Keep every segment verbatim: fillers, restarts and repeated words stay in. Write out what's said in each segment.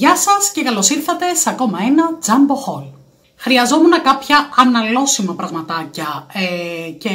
Γεια σας και καλώς ήρθατε σε ακόμα ένα Jumbo haul. Χρειαζόμουν κάποια αναλώσιμα πραγματάκια ε, και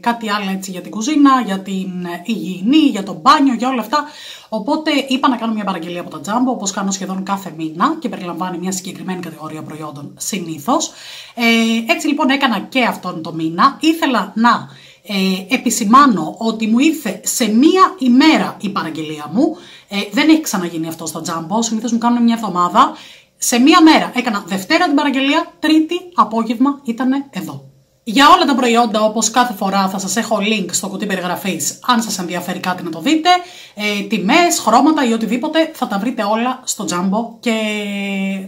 κάτι άλλο έτσι για την κουζίνα, για την υγιεινή, για το μπάνιο, για όλα αυτά. Οπότε είπα να κάνω μια παραγγελία από τα Jumbo, όπως κάνω σχεδόν κάθε μήνα και περιλαμβάνει μια συγκεκριμένη κατηγορία προϊόντων συνήθως. Ε, έτσι λοιπόν έκανα και αυτόν τον μήνα. Ήθελα να ε, επισημάνω ότι μου ήρθε σε μία ημέρα η παραγγελία μου. Ε, δεν έχει ξαναγίνει αυτό στα Jumbo, συνήθως μου κάνουν μια εβδομάδα. Σε μία μέρα έκανα Δευτέρα την παραγγελία, Τρίτη απόγευμα ήταν εδώ. Για όλα τα προϊόντα, όπως κάθε φορά, θα σας έχω link στο κουτί περιγραφής, αν σας ενδιαφέρει κάτι να το δείτε, ε, τιμές, χρώματα ή οτιδήποτε, θα τα βρείτε όλα στο Jumbo και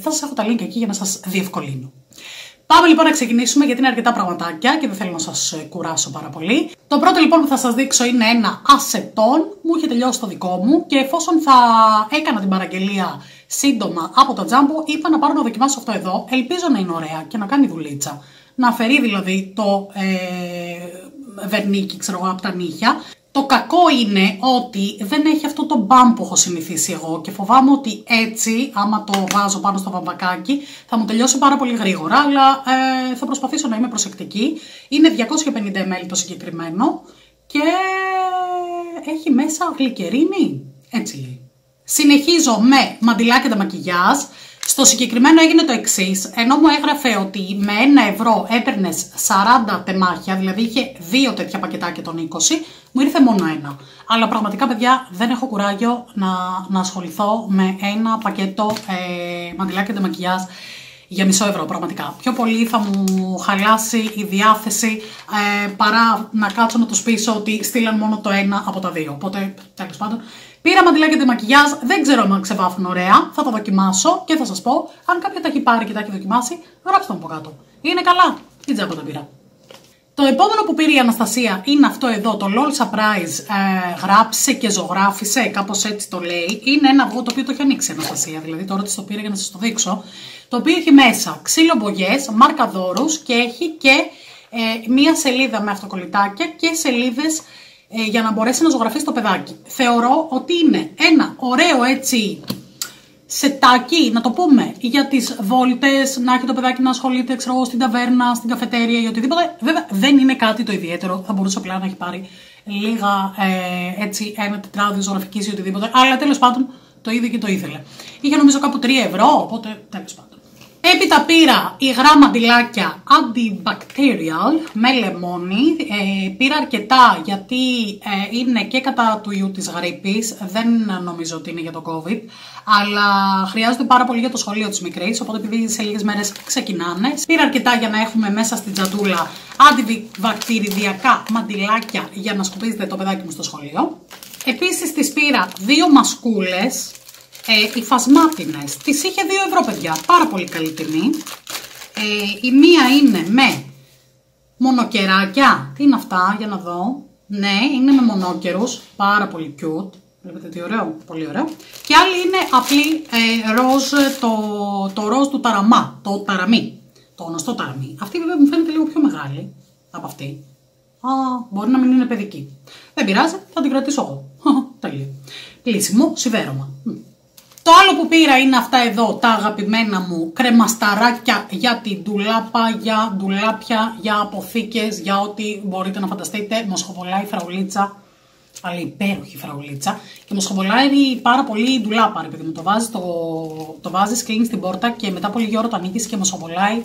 θα σας έχω τα link εκεί για να σας διευκολύνω. Πάμε λοιπόν να ξεκινήσουμε, γιατί είναι αρκετά πραγματάκια και δεν θέλω να σας κουράσω πάρα πολύ. Το πρώτο λοιπόν που θα σας δείξω είναι ένα ασετόν, μου είχε τελειώσει το δικό μου και εφόσον θα έκανα την παραγγελία σύντομα από το Jumbo, είπα να πάρω να δοκιμάσω αυτό εδώ, ελπίζω να είναι ωραία και να κάνει δουλίτσα. Να αφαιρεί δηλαδή το ε, βερνίκι, ξέρω εγώ, από τα νύχια. Το κακό είναι ότι δεν έχει αυτό το μπαμ που έχω συνηθίσει εγώ και φοβάμαι ότι έτσι, άμα το βάζω πάνω στο βαμβακάκι, θα μου τελειώσει πάρα πολύ γρήγορα, αλλά ε, θα προσπαθήσω να είμαι προσεκτική. Είναι διακόσια πενήντα μιλιλίτρα το συγκεκριμένο και έχει μέσα γλυκερίνη, έτσι λέει. Συνεχίζω με μαντιλάκια τα μακιγιάζ. Στο συγκεκριμένο έγινε το εξής, ενώ μου έγραφε ότι με ένα ευρώ έπαιρνες σαράντα τεμάχια, δηλαδή είχε δύο τέτοια πακετάκια των είκοσι, μου ήρθε μόνο ένα. Αλλά πραγματικά, παιδιά, δεν έχω κουράγιο να, να ασχοληθώ με ένα πακέτο ε, μαντιλάκια και μακιγιάζ για μισό ευρώ, πραγματικά. Πιο πολύ θα μου χαλάσει η διάθεση ε, παρά να κάτσω να τους πείσω ότι στείλαν μόνο το ένα από τα δύο. Οπότε, τέλος πάντων, πήρα μαντιλάκια και μακιγιάζ, δεν ξέρω αν ξεβάφουν ωραία, θα τα δοκιμάσω και θα σας πω. Αν κάποιο τα έχει πάρει και τα έχει δοκιμάσει, γράψτε μου από κάτω. Είναι καλά, τι τζάμπα τα πήρα. Το επόμενο που πήρε η Αναστασία είναι αυτό εδώ, το LOL Surprise, ε, γράψε και ζωγράφισε, κάπως έτσι το λέει. Είναι ένα αυγό το οποίο το έχει ανοίξει η Αναστασία, δηλαδή τώρα της το πήρε για να σας το δείξω. Το οποίο έχει μέσα ξύλο μπογιές, μάρκα δώρους και έχει και ε, μία σελίδα με αυτοκολλητάκια και σελίδες ε, για να μπορέσει να ζωγραφίσει το παιδάκι. Θεωρώ ότι είναι ένα ωραίο έτσι σετάκι, να το πούμε, για τις βόλτες, να έχει το παιδάκι να ασχολείται, ξέρω, στην ταβέρνα, στην καφετέρια ή οτιδήποτε. Βέβαια δεν είναι κάτι το ιδιαίτερο, θα μπορούσε απλά να έχει πάρει λίγα ε, έτσι, ένα τετράδιο ζωγραφικής ή οτιδήποτε, αλλά τέλος πάντων το είδε και το ήθελε. Είχε νομίζω κάπου τρία ευρώ, οπότε τέλος πάντων. Έπειτα πήρα υγρά μαντιλάκια antibacterial με λεμόνι, ε, πήρα αρκετά γιατί ε, είναι και κατά του ιού της γρίπης, δεν νομίζω ότι είναι για το COVID, αλλά χρειάζονται πάρα πολύ για το σχολείο της μικρής, οπότε επειδή σε λίγες μέρες ξεκινάνε. Πήρα αρκετά για να έχουμε μέσα στην τσαντούλα αντιβακτηριδιακά μαντιλάκια για να σκουπίζετε το παιδάκι μου στο σχολείο. Επίσης της πήρα δύο μασκούλες. Ε, οι φασμάτινες, τις είχε δύο ευρώ, παιδιά, πάρα πολύ καλή τιμή. ε, Η μία είναι με μονοκεράκια, τι είναι αυτά, για να δω. Ναι, είναι με μονόκερους, πάρα πολύ cute, βλέπετε τι ωραίο, πολύ ωραίο. Και άλλη είναι απλή ε, ροζ, το, το ροζ του ταραμά, το ταραμί, το γνωστό ταραμί. Αυτή βέβαια μου φαίνεται λίγο πιο μεγάλη από αυτή. Α, μπορεί να μην είναι παιδική, δεν πειράζει, θα την κρατήσω εγώ. Τέλεια, πλήσιμο, σιβέρωμα. Το άλλο που πήρα είναι αυτά εδώ, τα αγαπημένα μου κρεμασταράκια για την ντουλάπα, για ντουλάπια, για αποθήκες, για ό,τι μπορείτε να φανταστείτε. Μοσχοβολάει η φραουλίτσα, αλλά υπέροχη φραουλίτσα. Και μοσχοβολάει πάρα πολύ η ντουλάπα, ρε παιδί μου. Το βάζεις, το, το βάζεις, κλείνεις την πόρτα και μετά από λίγη ώρα το ανοίγεις και μοσχοβολάει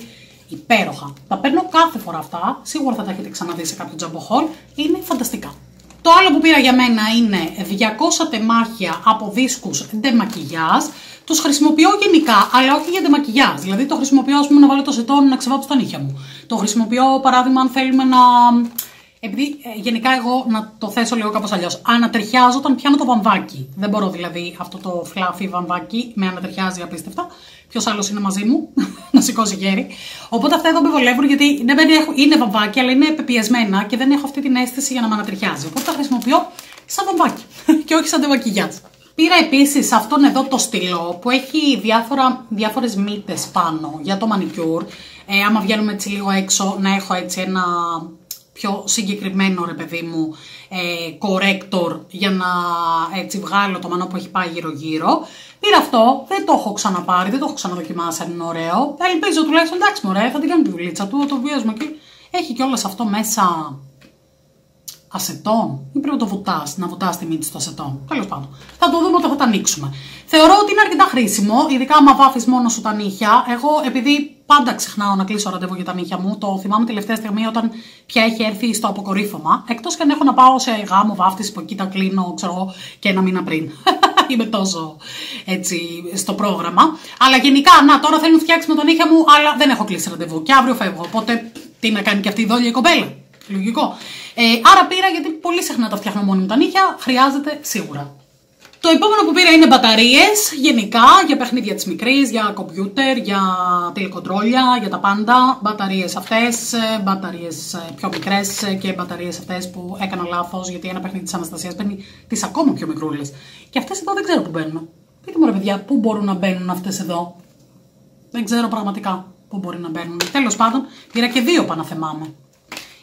υπέροχα. Τα παίρνω κάθε φορά αυτά, σίγουρα θα τα έχετε ξαναδεί σε κάποιο Jumbo haul, είναι φανταστικά. Το άλλο που πήρα για μένα είναι διακόσια τεμάχια από δίσκους ντεμακιγιάζ. Τους χρησιμοποιώ γενικά, αλλά όχι για ντεμακιγιάζ. Δηλαδή το χρησιμοποιώ, ας πούμε, να βάλω το σετόν να ξεβάψω τα νύχια μου. Το χρησιμοποιώ, παράδειγμα, αν θέλουμε να... Επειδή ε, γενικά εγώ, να το θέσω λίγο κάπως αλλιώς, ανατριχιάζω όταν πιάνω το βαμβάκι. Δεν μπορώ δηλαδή αυτό το φλάφι βαμβάκι, με ανατριχιάζει απίστευτα. Ποιος άλλος είναι μαζί μου, να σηκώσει χέρι. Οπότε αυτά εδώ με βολεύουν, γιατί ναι, είναι βαμβάκι, αλλά είναι πεπιεσμένα και δεν έχω αυτή την αίσθηση για να με ανατριχιάζει. Οπότε τα χρησιμοποιώ σαν βαμβάκι και όχι σαν ντεμακιγιάζ. Πήρα επίσης αυτόν εδώ το στυλό που έχει διάφορα, διάφορες μύτες πάνω για το μανικιούρ. Ε, άμα βγαίνουμε έτσι λίγο έξω, να έχω έτσι ένα πιο συγκεκριμένο, ρε παιδί μου, ε, κορέκτορ για να έτσι βγάλω το μανό που έχει πάει γύρω γύρω. Πήρα αυτό, δεν το έχω ξαναπάρει, δεν το έχω ξαναδοκιμάσει αν είναι ωραίο. Ελπίζω τουλάχιστον, εντάξει μωρέ, θα την κάνω τη δουλίτσα του, το βιάζουμε και... Έχει κιόλας αυτό μέσα ασετών, ή πρέπει να το βουτάς, να βουτάς τη μύτη στο ασετών. Τέλος πάντων, θα το δούμε όταν θα το ανοίξουμε. Θεωρώ ότι είναι αρκετά χρήσιμο, ειδικά άμα βάφεις μόνο σου τα νύχια. Εγώ επειδή πάντα ξεχνάω να κλείσω ραντεβού για τα νύχια μου, το θυμάμαι τελευταία στιγμή όταν πια έχει έρθει στο αποκορύφωμα. Εκτός και αν έχω να πάω σε γάμο, βάφτιση, που εκεί τα κλείνω, ξέρω εγώ, και ένα μήνα πριν. Είμαι τόσο έτσι στο πρόγραμμα. Αλλά γενικά, να τώρα θέλουν να φτιάξουμε τα νύχια μου, αλλά δεν έχω κλείσει ραντεβού. Και αύριο φεύγω. Οπότε τι να κάνει και αυτή η δόλια η κοπέλα. Λογικό. Ε, άρα πήρα γιατί πολύ συχνά τα φτιάχνω μόνη μου τα νύχια. Χρειάζεται σίγουρα. Το επόμενο που πήρα είναι μπαταρίες. Γενικά για παιχνίδια της μικρής, για κομπιούτερ, για τηλεκοντρόλια, για τα πάντα. Μπαταρίες αυτές, μπαταρίες πιο μικρές και μπαταρίες αυτές που έκανα λάθος γιατί ένα παιχνίδι της Αναστασίας παίρνει τις ακόμα πιο μικρούλες. Και αυτές εδώ δεν ξέρω που μπαίνουν. Πείτε μου ρε παιδιά, πού μπορούν να μπαίνουν αυτές εδώ. Δεν ξέρω πραγματικά πού μπορεί να μπαίνουν. Τέλος πάντων, πήρα και δύο παναθεμάμαι.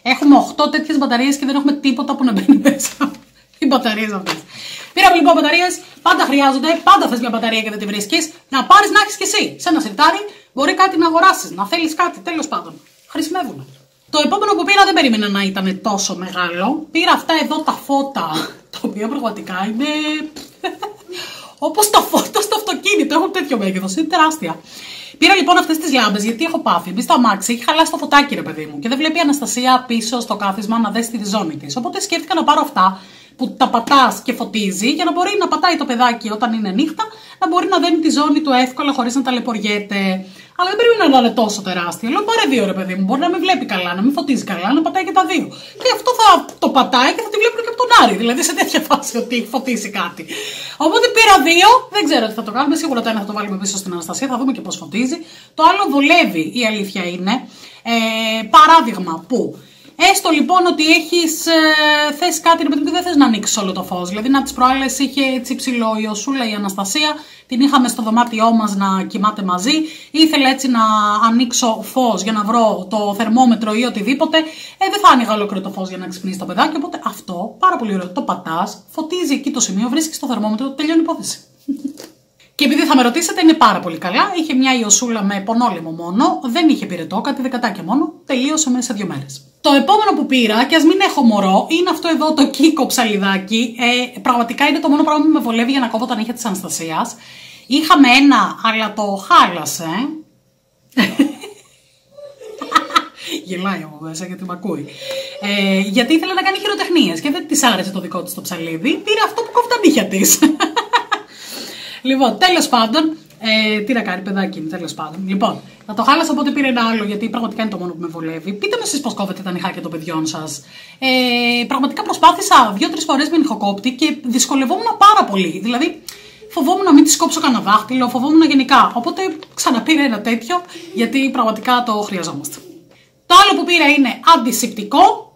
Έχουμε οκτώ τέτοιες μπαταρίες και δεν έχουμε τίποτα που να μπαίνει μέσα. Οι μπαταρίες αυτές. Πήραμε λοιπόν μπαταρίες, πάντα χρειάζονται, πάντα θες μια μπαταρία και δεν τη βρίσκεις. Να πάρεις να έχεις κι εσύ. Σε ένα σιρτάρι μπορεί κάτι να αγοράσεις, να θέλεις κάτι, τέλος πάντων. Χρησιμεύουν. Το επόμενο που πήρα δεν περίμενα να ήταν τόσο μεγάλο. Πήρα αυτά εδώ τα φώτα, τα οποία πραγματικά είναι. Όπως τα φώτα στο αυτοκίνητο, έχουν τέτοιο μέγεθος, είναι τεράστια. Πήρα λοιπόν αυτές τις λάμπες γιατί έχω πάθει. Μπει στο αμάξι, έχει χαλάσει το φωτάκι ρε παιδί μου και δεν βλέπει η Αναστασία πίσω στο κάθισμα να δέσει τη ζώνη της. Οπότε σκέφτηκα να πάρω αυτά που τα πατάς και φωτίζει για να μπορεί να πατάει το παιδάκι όταν είναι νύχτα, να μπορεί να δένει τη ζώνη του εύκολα χωρίς να ταλαιπωριέται. Αλλά δεν πρέπει να είναι τόσο τεράστια. Λέω πάρε δύο ρε παιδί μου, μπορεί να μην βλέπει καλά, να μην φωτίζει καλά, να πατάει και τα δύο. Και αυτό θα το πατάει και θα τη βλέπουν και από τον Άρη, δηλαδή σε τέτοια φάση ότι φωτίζει κάτι. Οπότε πήρα δύο, δεν ξέρω τι θα το κάνουμε, σίγουρα το ένα θα το βάλουμε πίσω στην Αναστασία, θα δούμε και πώς φωτίζει. Το άλλο δουλεύει, η αλήθεια είναι. Ε, παράδειγμα που. Έστω λοιπόν ότι έχεις ε, θες κάτι, επειδή δεν θες να ανοίξεις όλο το φως. Δηλαδή, να τις προάλλες είχε έτσι ψηλό η Ιωσούλα, η Αναστασία, την είχαμε στο δωμάτιό μας να κοιμάται μαζί. Ήθελα έτσι να ανοίξω φως για να βρω το θερμόμετρο ή οτιδήποτε. Ε, δεν θα άνοιγα ολόκληρο το φως για να ξυπνήσει το παιδάκι. Οπότε αυτό πάρα πολύ ωραίο. Το πατάς, φωτίζει εκεί το σημείο, βρίσκεις το θερμόμετρο, τελειώνει η υπόθεση. Και επειδή θα με ρωτήσετε, είναι πάρα πολύ καλά. Είχε μια Ιωσούλα με πονόλαιμο μόνο, δεν είχε πυρετό, κάτι δεκατάκια μόνο, τελείωσε μέσα σε δύο μέρες. Το επόμενο που πήρα, και ας μην έχω μωρό, είναι αυτό εδώ το κύκο ψαλιδάκι. Ε, πραγματικά είναι το μόνο πράγμα που με βολεύει για να κόβω τα νύχια της Αναστασίας. Είχαμε ένα, αλλά το χάλασε. Γελάει από μέσα γιατί με ακούει. Ε, γιατί ήθελε να κάνει χειροτεχνίες και δεν της άρεσε το δικό της το ψαλίδι. Πήρα αυτό που κόβει τα νύχια της. Λοιπόν, τέλος πάντων. Ε, τι να κάνει, παιδάκι μου, τέλος πάντων. Λοιπόν, θα το χάλασα, οπότε πήρε ένα άλλο, γιατί πραγματικά είναι το μόνο που με βολεύει. Πείτε μου εσείς πώς κόβετε τα νυχάκια των παιδιών σας. Ε, πραγματικά προσπάθησα δύο-τρεις φορές με νυχοκόπτη και δυσκολευόμουν πάρα πολύ. Δηλαδή, φοβόμουν να μην τη κόψω κανένα δάχτυλο, φοβόμουν γενικά. Οπότε ξαναπήρε ένα τέτοιο, γιατί πραγματικά το χρειαζόμαστε. Το άλλο που πήρα είναι αντισηπτικό.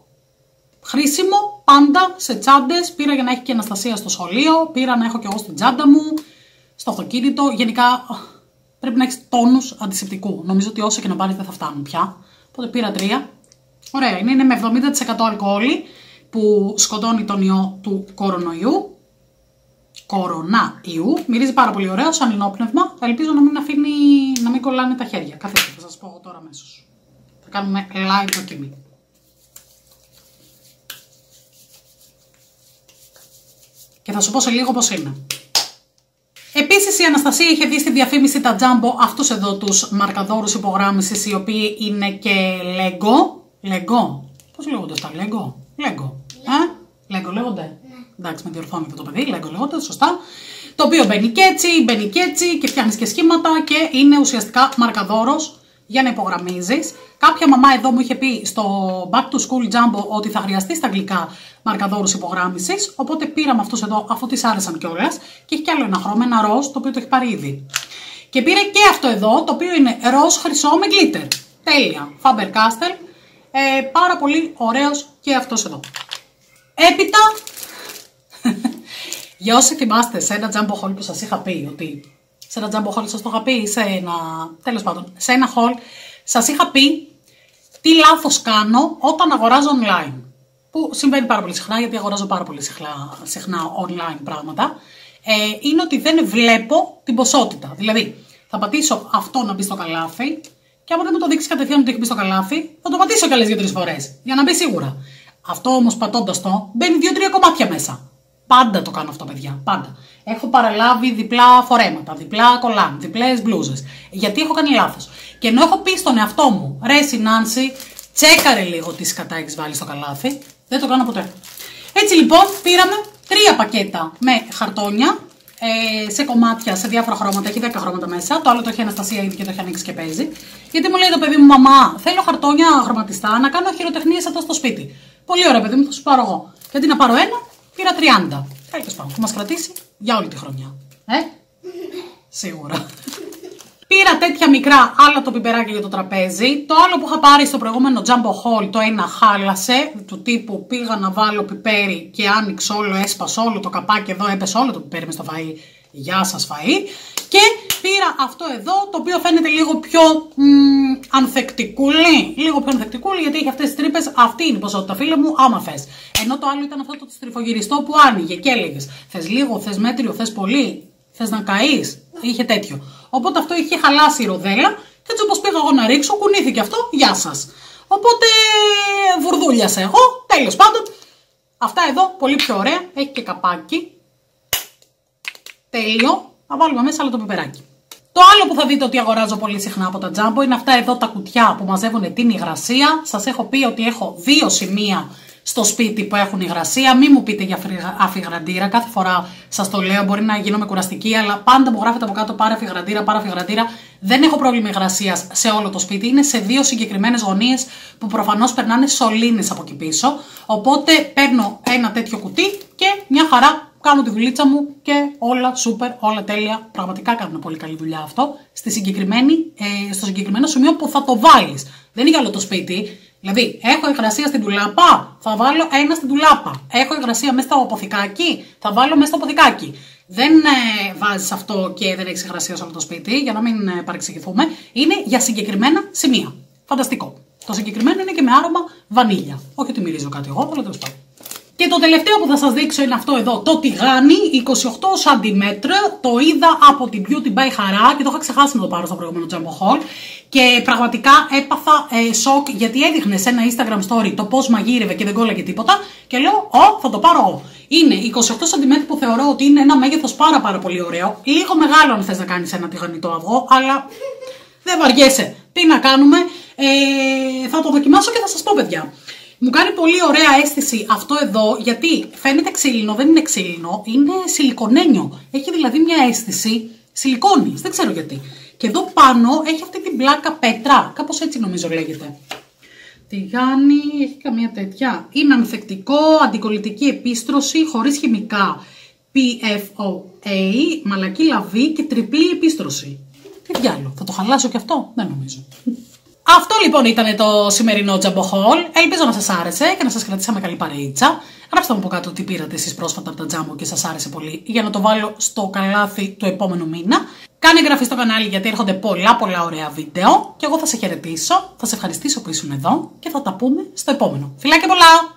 Χρήσιμο πάντα σε τσάντες. Πήρα για να έχει και Αναστασία στο σχολείο, πήρα να έχω κι εγώ στην τσάντα μου. Στο αυτοκίνητο, γενικά πρέπει να έχεις τόνους αντισηπτικού. Νομίζω ότι όσο και να πάρεις δεν θα φτάνουν πια. Οπότε πήρα τρία. Ωραία είναι, είναι με εβδομήντα τοις εκατό αλκοόλι που σκοτώνει τον ιό του κορονοϊού. Κοροναϊού. Μυρίζει πάρα πολύ ωραίο, σαν λινόπνευμα. Ελπίζω να μην αφήνει, να μην κολλάνε τα χέρια. Καθίστε, θα σας πω τώρα αμέσως. Θα κάνουμε live δοκιμή. Και θα σου πω σε λίγο πώς είναι. Επίσης η Αναστασία είχε δει στη διαφήμιση τα Jumbo, αυτούς εδώ τους μαρκαδόρους υπογράμμισης, οι οποίοι είναι και Lego. Lego. Πώς λέγονται αυτά, Lego. Lego. Ε? Lego λέγονται. Ναι. Εντάξει, με διορθώνετε το παιδί, Lego λέγονται, σωστά. Το οποίο μπαίνει και έτσι, μπαίνει και έτσι και φτιάχνεις και σχήματα και είναι ουσιαστικά μαρκαδόρος για να υπογραμμίζεις. Κάποια μαμά εδώ μου είχε πει στο Back to School Jumbo ότι θα χρειαστεί στα αγγλικά μαρκαδόρους υπογράμμισης. Οπότε πήραμε αυτούς εδώ, αφού τις άρεσαν κιόλας. Και έχει κι άλλο ένα χρώμα, ένα ροζ, το οποίο το έχει πάρει ήδη. Και πήρε και αυτό εδώ, το οποίο είναι ροζ χρυσό με γκλίτερ. Τέλεια. Faber-Castell. Ε, πάρα πολύ ωραίος και αυτός εδώ. Έπειτα, για όσοι θυμάστε σε ένα Jumbo haul που σας είχα πει ότι. Σε ένα Jumbo haul σας το είχα πει, σε ένα, τέλος πάντων, σε ένα haul σας είχα πει τι λάθος κάνω όταν αγοράζω online. Που συμβαίνει πάρα πολύ συχνά, γιατί αγοράζω πάρα πολύ συχνά, συχνά online πράγματα. ε, είναι ότι δεν βλέπω την ποσότητα. Δηλαδή, θα πατήσω αυτό να μπει στο καλάθι και άμα δεν μου το δείξει κατευθείαν ότι έχει μπει στο καλάθι, θα το πατήσω κι άλλες δύο τρεις φορές για να μπει σίγουρα. Αυτό όμως πατώντας το, μπαίνει δύο τρία κομμάτια μέσα. Πάντα το κάνω αυτό, παιδιά. Πάντα. Έχω παραλάβει διπλά φορέματα, διπλά κολάν, διπλές μπλούζες. Γιατί έχω κάνει λάθος. Και ενώ έχω πει στον εαυτό μου, ρε Νάνση, τσέκαρε λίγο τι σκατά έχεις βάλει στο καλάθι, δεν το κάνω ποτέ. Έτσι λοιπόν, πήραμε τρία πακέτα με χαρτόνια, ε, σε κομμάτια, σε διάφορα χρώματα, έχει δέκα χρώματα μέσα. Το άλλο το έχει Αναστασία ήδη και το έχει ανοίξει και παίζει. Γιατί μου λέει το παιδί μου, μαμά, θέλω χαρτόνια χρωματιστά να κάνω χειροτεχνίες εδώ στο σπίτι. Πολύ ωραία, παιδί μου, θα σου πάρω εγώ. Και αντί να πάρω ένα, πήρα τριάντα. Τέλος πάντων, θα μας κρατήσει για όλη τη χρονιά. Ε, σίγουρα. Πήρα τέτοια μικρά, άλλα το πιπεράκι για το τραπέζι. Το άλλο που είχα πάρει στο προηγούμενο Jumbo Haul, το ένα χάλασε. Του τύπου πήγα να βάλω πιπέρι και άνοιξε όλο, έσπασε όλο το καπάκι εδώ, έπεσε όλο το πιπέρι μες στο φαΐ. Γεια σας φαΐ. Και πήρα αυτό εδώ, το οποίο φαίνεται λίγο πιο μ, ανθεκτικούλι. Λίγο πιο ανθεκτικούλι, γιατί είχε αυτές τις τρύπες. Αυτή είναι η ποσότητα, φίλε μου, άμα θες. Ενώ το άλλο ήταν αυτό το στριφογυριστό που άνοιγε και έλεγες θες λίγο, θες μέτριο, θες πολύ, θες να καείς. Είχε τέτοιο. Οπότε αυτό είχε χαλάσει η ροδέλα και έτσι όπως πήγα εγώ να ρίξω, κουνήθηκε αυτό, γεια σας. Οπότε βουρδούλιασα εγώ, τέλος πάντων. Αυτά εδώ, πολύ πιο ωραία, έχει και καπάκι. Τέλειο, θα βάλουμε μέσα άλλο το πιπεράκι. Το άλλο που θα δείτε ότι αγοράζω πολύ συχνά από τα Jumbo είναι αυτά εδώ τα κουτιά που μαζεύουν την υγρασία. Σας έχω πει ότι έχω δύο σημεία στο σπίτι που έχουν υγρασία, μην μου πείτε για αφιγραντήρα, κάθε φορά σας το λέω, μπορεί να γίνομαι κουραστική, αλλά πάντα μου γράφετε από κάτω πάρε αφιγραντήρα, πάρε αφιγραντήρα. Δεν έχω πρόβλημα υγρασίας σε όλο το σπίτι, είναι σε δύο συγκεκριμένες γωνίες που προφανώς περνάνε σωλήνες από εκεί πίσω, οπότε παίρνω ένα τέτοιο κουτί και μια χαρά κάνω τη δουλίτσα μου και όλα σούπερ, όλα τέλεια, πραγματικά κάνουν πολύ καλή δουλειά αυτό, στη συγκεκριμένη, ε, στο συγκεκριμένο σημείο που θα το βάλεις, δεν είναι για όλο το σπίτι. Δηλαδή, έχω υγρασία στην τουλάπα, θα βάλω ένα στην τουλάπα. Έχω υγρασία μέσα στο αποθηκάκι, θα βάλω μέσα στο αποθηκάκι. Δεν ε, βάζεις αυτό και δεν έχεις υγρασία σε όλο το σπίτι, για να μην ε, παρεξηγηθούμε. Είναι για συγκεκριμένα σημεία. Φανταστικό. Το συγκεκριμένο είναι και με άρωμα βανίλια. Όχι ότι μυρίζω κάτι εγώ, αλλά τέλος πάντων. Και το τελευταίο που θα σας δείξω είναι αυτό εδώ, το τηγάνι είκοσι οκτώ σαντιμέτρα. Το είδα από την Beauty by Χαρά και το είχα ξεχάσει να το πάρω στο προηγούμενο Jumbo Haul. Και πραγματικά έπαθα ε, σοκ γιατί έδειχνε σε ένα Instagram story το πώς μαγείρευε και δεν κόλλαγε τίποτα. Και λέω, Ω, θα το πάρω εγώ. Είναι είκοσι οκτώ σαντιμέτρα που θεωρώ ότι είναι ένα μέγεθος πάρα πάρα πολύ ωραίο. Λίγο μεγάλο αν θες να κάνεις ένα τηγανιτό αυγό, αλλά δεν βαριέσαι. Τι να κάνουμε, ε, θα το δοκιμάσω και θα σας πω, παιδιά. Μου κάνει πολύ ωραία αίσθηση αυτό εδώ, γιατί φαίνεται ξύλινο, δεν είναι ξύλινο, είναι σιλικονένιο. Έχει δηλαδή μια αίσθηση σιλικόνης, δεν ξέρω γιατί. Και εδώ πάνω έχει αυτή την πλάκα πέτρα, κάπως έτσι νομίζω λέγεται. Τηγάνι, έχει καμία τέτοια. Είναι ανθεκτικό, αντικολλητική επίστρωση, χωρίς χημικά. πι εφ ο έι, μαλακή λαβή και τριπλή επίστρωση. Τι διάλο, θα το χαλάσω κι αυτό, δεν νομίζω. Αυτό λοιπόν ήταν το σημερινό Jumbo Haul. Ελπίζω να σας άρεσε και να σας κρατήσαμε καλή παρείτσα. Γράψτε μου από κάτω τι πήρατε εσείς πρόσφατα από τα Jumbo και σας άρεσε πολύ για να το βάλω στο καλάθι του επόμενου μήνα. Κάνε εγγραφή στο κανάλι γιατί έρχονται πολλά πολλά ωραία βίντεο και εγώ θα σε χαιρετήσω, θα σε ευχαριστήσω που ήσουν εδώ και θα τα πούμε στο επόμενο. Φιλάκια πολλά!